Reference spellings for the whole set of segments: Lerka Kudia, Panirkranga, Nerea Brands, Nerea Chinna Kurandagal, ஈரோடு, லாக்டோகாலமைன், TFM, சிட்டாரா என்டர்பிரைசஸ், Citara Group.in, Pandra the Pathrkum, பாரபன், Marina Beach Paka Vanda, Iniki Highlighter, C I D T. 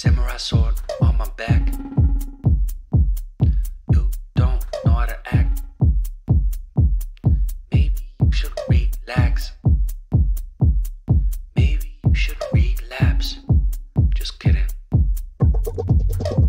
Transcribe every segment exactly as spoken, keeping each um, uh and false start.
samurai sword on my back. You don't know how to act. Maybe you should relax. Maybe you should relapse. Just kidding. What?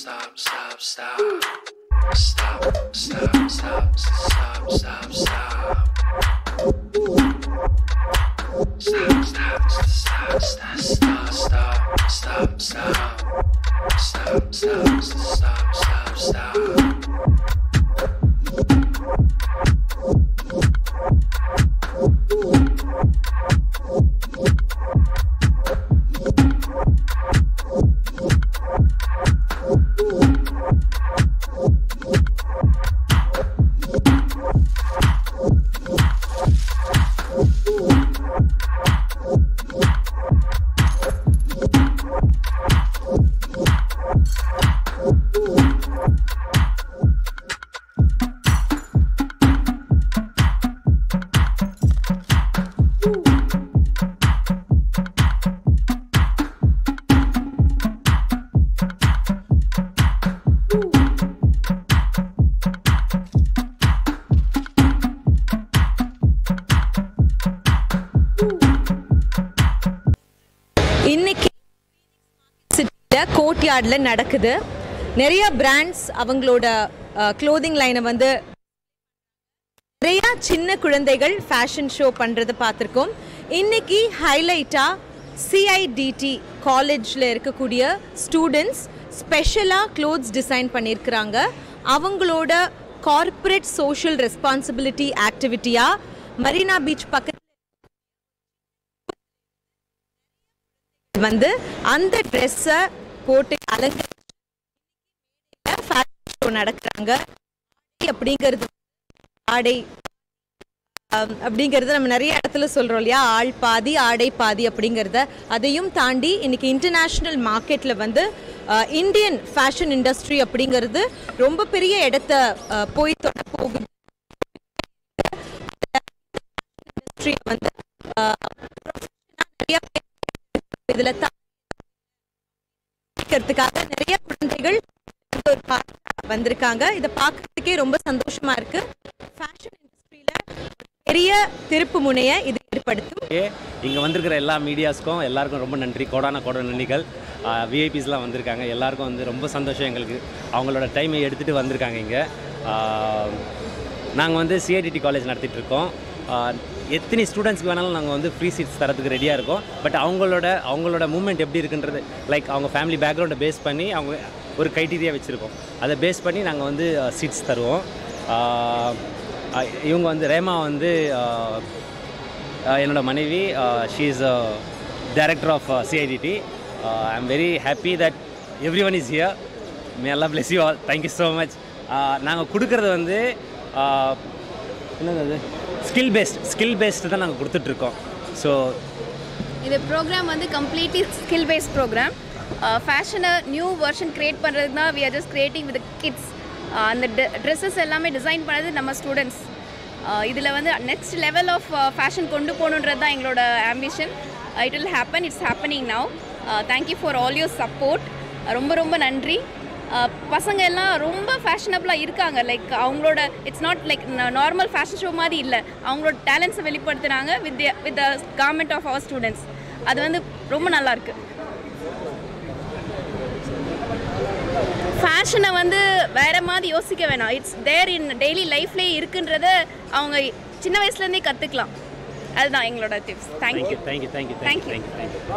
stop, stop, stop. Stop, stop, stop, stop, stop, stop. Stop, stop, stop, stop, stop, stop, stop, stop. Stop, stop, stop, stop, stop. Courtyardல நடக்குது. Nerea Brands அவங்களோட clothing line வந்து Nerea Chinna Kurandagal fashion show Pandra the Pathrkum. Iniki Highlighter C I D T college Lerka Kudia students special clothes design Panirkranga. அவங்களோட corporate social responsibility activity Marina Beach Paka Vanda and the dresser போட்டு அலங்க fashion show நடக்குறாங்க அப்படிங்கிறது ஆடை அப்படிங்கிறது நம்ம நிறைய இடத்துல சொல்றோம் இல்லையா ஆள் பாதி ஆடை பாதி அப்படிங்கறத அதையும் தாண்டி இன்னைக்கு இன்டர்நேஷனல் மார்க்கெட்ல வந்து இந்தியன் ஃபேஷன் இண்டஸ்ட்ரி அப்படிங்கிறது ரொம்ப பெரிய இடத்தை போய் தொட போகுது இண்டஸ்ட்ரி வந்து இதுல கர்த்தகாக நிறைய குழந்தைகள் ஒரு பார்க்க வந்திருக்காங்க இத பார்க்கிறதுக்கே ரொம்ப சந்தோஷமா இருக்கு ஃபேஷன் இண்டஸ்ட்ரியில பெரிய திருப்புமுனையை இது ஏற்படுத்தும் இங்க வந்திருக்கிற எல்லா மீடியாஸ்க்கும் எல்லாருக்கும் ரொம்ப நன்றி கோடான கோட நன்றிகள் விஐபிஸ்லாம் வந்திருக்காங்க எல்லாருக்கும் வந்து ரொம்ப சந்தோஷம் எங்களுக்கு அவங்களோட டைமை எடுத்துட்டு வந்திருக்காங்க இங்க நாங்க வந்து C I D T college நடத்திட்டு இருக்கோம் எத்தனை ஸ்டூடண்ட்ஸ்க்கு வேணாலும் நாங்க வந்து ஃப்ரீ சீட்ஸ் தரதுக்கு ரெடியா இருக்கோம் பட் அவங்களோட அவங்களோட மூவ்மென்ட் எப்படி இருக்குன்றது லைக் அவங்க ஃபேமிலி பேக்ரவுண்ட பேஸ் பண்ணி அவங்க ஒரு கிரைட்டீரியா வச்சிருக்கோம் அதை பேஸ் பண்ணி நாங்க வந்து சீட்ஸ் தருவோம் இவங்க வந்து ரேமா வந்து என்னோட மனைவி she is a director of C I D T I am very happy that everyone is here may Allah bless you all thank you so much நாங்க கொடுக்கிறது வந்து என்னது Skill based, skill based தான் நாங்க கொடுத்துட்டு இருக்கோம். So இந்த program வந்து completely skill based program. Uh, fashion a new version create பண்றதுனா we are just creating with the kids. அந்த uh, dresses எல்லாமே design பண்ணது நம்ம students. Uh, இதுல வந்து next level of uh, fashion கொண்டு போணும்ன்றது தான் எங்களோட ambition. Uh, it will happen. It's happening now. Uh, thank you for all your support. ரொம்ப ரொம்ப நன்றி. பசங்க எல்லாம் ரொம்ப ஃபேஷனபிளா இருக்காங்க லைக் அவங்களோட it's not like normal fashion show மாதிரி இல்ல அவங்களோட டாலன்ட்ஸ் வெளிப்படுத்துறாங்க with with the garment of our students அது வந்து ரொம்ப நல்லா இருக்கு ஃபேஷனை வந்து வேற மாதிரி யோசிக்க வேணாம் இட்ஸ் தேர் இன் டெய்லி லைஃப்லயே இருக்குன்றதை அவங்க சின்ன வயசுல இருந்தே கத்துக்கலாம் அதுதான் எங்களோட tips thank you thank you thank you thank you